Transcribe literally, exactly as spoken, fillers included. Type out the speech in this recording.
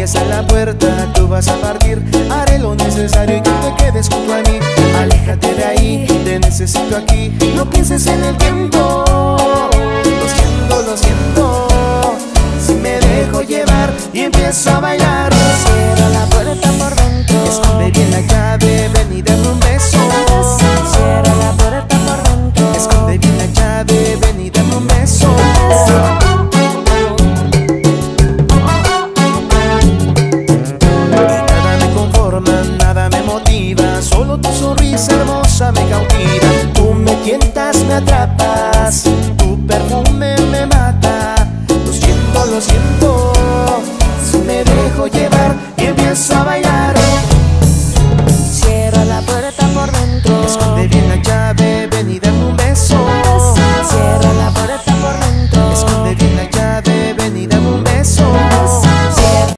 mí está la puerta, tú vas a partir. Haré lo necesario y que te quedes junto a mí. Aléjate de ahí, te necesito aquí. No pienses en el tiempo. Lo siento, lo siento. Si me dejo llevar y empiezo a bailar. Cierra la puerta por dentro. Esconde bien la llave, ven y derrumbe.